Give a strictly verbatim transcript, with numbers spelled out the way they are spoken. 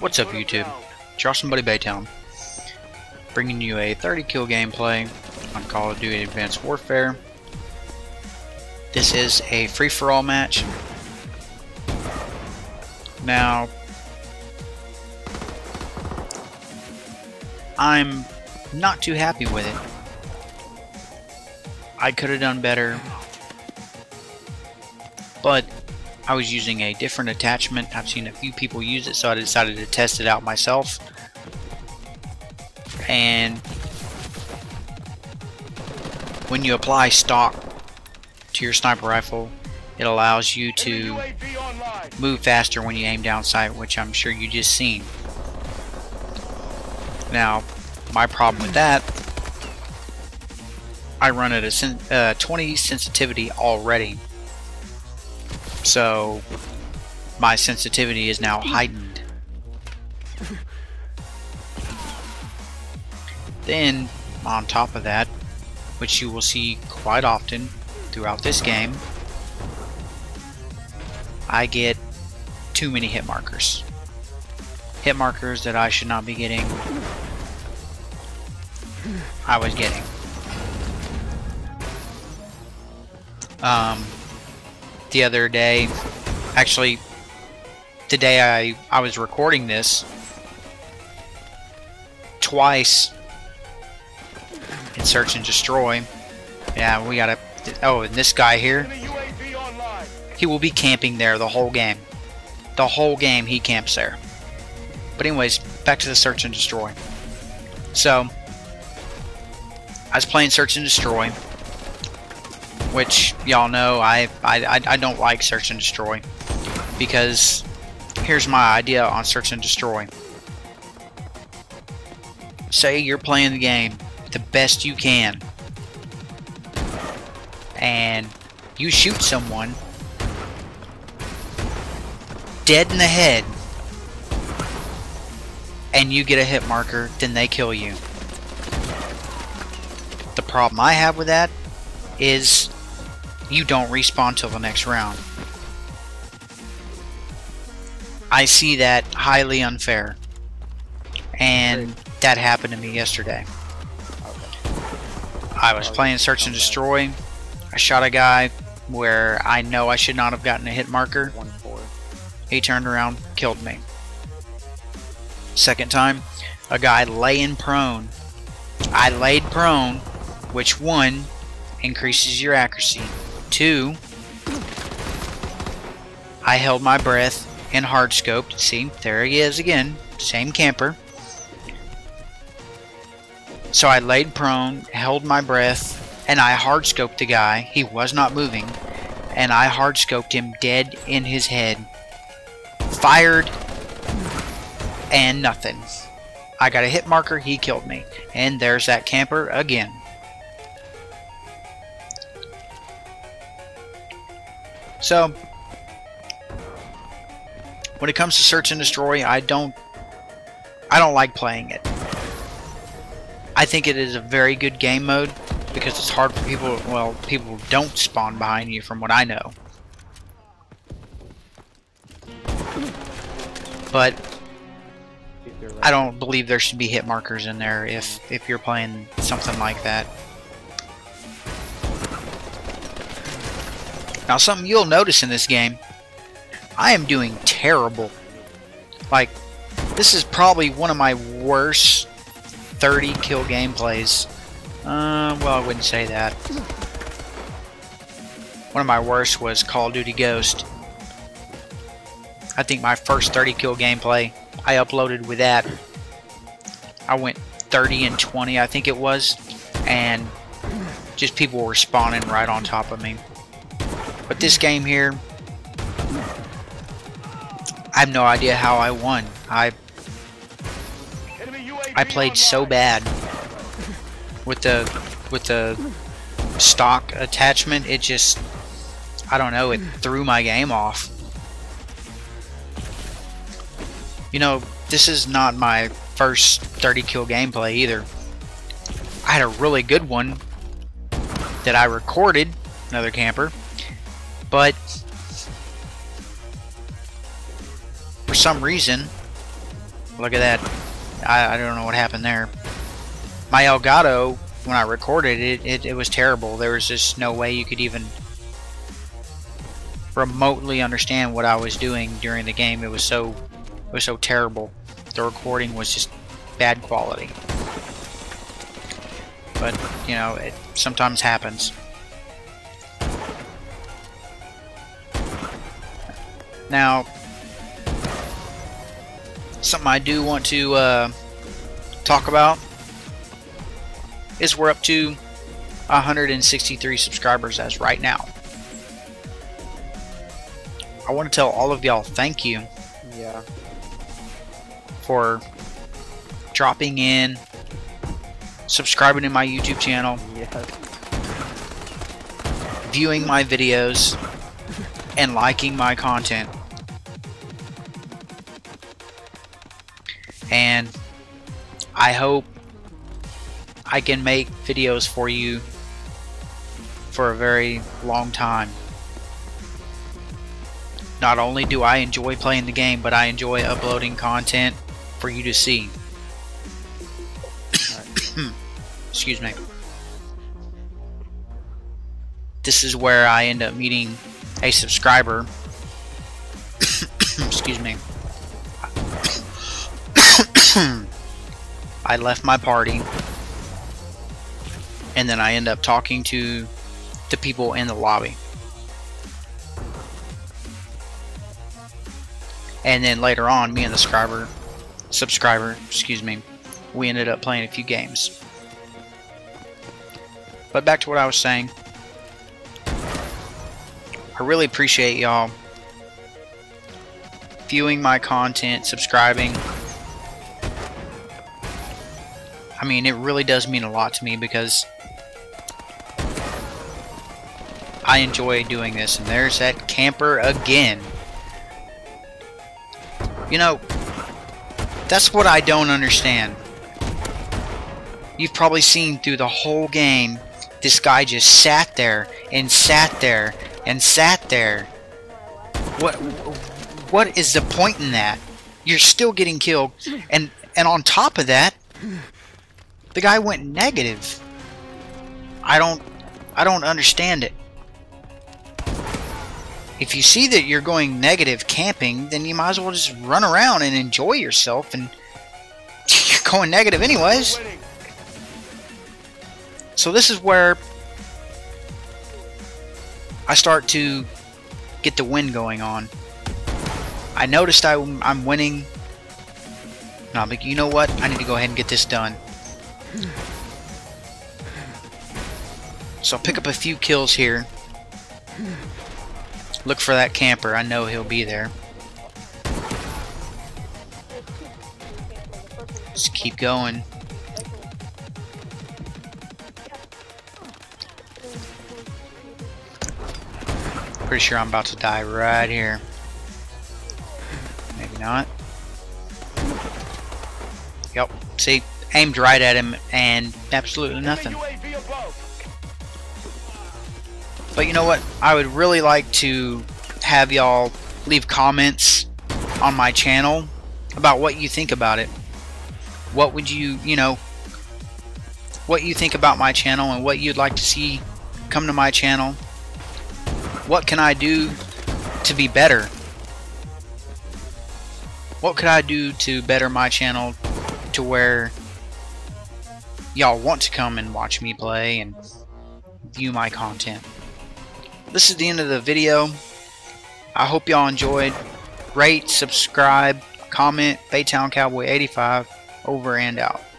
What's up YouTube, Charleston Buddy Baytown, bringing you a thirty kill gameplay on Call of Duty Advanced Warfare. This is a free-for-all match. Now, I'm not too happy with it. I could have done better, but I was using a different attachment. I've seen a few people use it, so I decided to test it out myself. And when you apply stock to your sniper rifle, it allows you to move faster when you aim down sight, which I'm sure you just seen. Now, my problem with that, I run at a uh, twenty sensitivity already. So my sensitivity is now heightened. Then on top of that, which you will see quite often throughout this game, I get too many hit markers. Hit markers that I should not be getting, I was getting. Um The other day, actually, today I, I was recording this, twice in Search and Destroy. Yeah, we gotta, oh, and this guy here, he will be camping there the whole game. The whole game he camps there. But anyways, back to the Search and Destroy. So, I was playing Search and Destroy, which y'all know I, I I don't like Search and Destroy, because here's my idea on Search and Destroy. Say you're playing the game the best you can and you shoot someone dead in the head and you get a hit marker, then they kill you. The problem I have with that is you don't respawn till the next round. I see that highly unfair, and that happened to me yesterday. I was playing Search and Destroy. I shot a guy where I know I should not have gotten a hit marker. He turned around, killed me. Second time, a guy laying prone. I laid prone, which one increases your accuracy. Two, I held my breath and hard scoped. See, there he is again. Same camper. So I laid prone, held my breath, and I hard scoped the guy. He was not moving, and I hard scoped him dead in his head. Fired, and nothing. I got a hit marker, he killed me. And there's that camper again. So, when it comes to Search and Destroy, I don't, I don't like playing it. I think it is a very good game mode because it's hard for people. Well, people don't spawn behind you, from what I know. But I don't believe there should be hit markers in there if if you're playing something like that. Now, something you'll notice in this game, I am doing terrible. Like, this is probably one of my worst thirty kill gameplays. Uh, well, I wouldn't say that. One of my worst was Call of Duty Ghosts. I think my first thirty kill gameplay I uploaded with that, I went thirty and twenty, I think it was, and just people were spawning right on top of me. But this game here, I have no idea how I won. I I played so bad with the with the stock attachment. It just, I don't know, it threw my game off. You know, this is not my first thirty kill gameplay either. I had a really good one that I recorded, another camper. But for some reason, Look at that. I, I don't know what happened there. My Elgato, when I recorded it, it, it was terrible. There was just no way you could even remotely understand what I was doing during the game. It was so, it was so terrible. The recording was just bad quality. But, you know, it sometimes happens. Now, something I do want to uh, talk about is we're up to one hundred sixty-three subscribers as right now. I want to tell all of y'all thank you. Yeah. For dropping in, subscribing to my YouTube channel, yeah. Viewing my videos, and liking my content. And I hope I can make videos for you for a very long time. Not only do I enjoy playing the game, but I enjoy uploading content for you to see. Excuse me. This is where I end up meeting a subscriber. Excuse me. I left my party, and then I end up talking to the people in the lobby. And then later on, me and the subscriber, subscriber, excuse me, we ended up playing a few games. But back to what I was saying. I really appreciate y'all viewing my content, subscribing. I mean, it really does mean a lot to me because I enjoy doing this. And there's that camper again. You know, that's what I don't understand. You've probably seen through the whole game, this guy just sat there and sat there and sat there. What what is the point in that? You're still getting killed, and and on top of that, the guy went negative. I don't I don't understand it. If you see that you're going negative camping, then you might as well just run around and enjoy yourself, and you're going negative anyways. So this is where I start to get the win going on. I noticed I, I'm winning. No, but you know what? I need to go ahead and get this done. So I'll pick up a few kills here. Look for that camper. I know he'll be there. Just keep going. Pretty sure I'm about to die right here. Maybe not. Yep. See, aimed right at him and absolutely nothing. But you know what? I would really like to have y'all leave comments on my channel about what you think about it. What would you, you know, what you think about my channel and what you'd like to see come to my channel. What can I do to be better? What could I do to better my channel to where y'all want to come and watch me play and view my content? This is the end of the video. I hope y'all enjoyed. Rate, subscribe, comment, Baytown Cowboy eighty-five, over and out.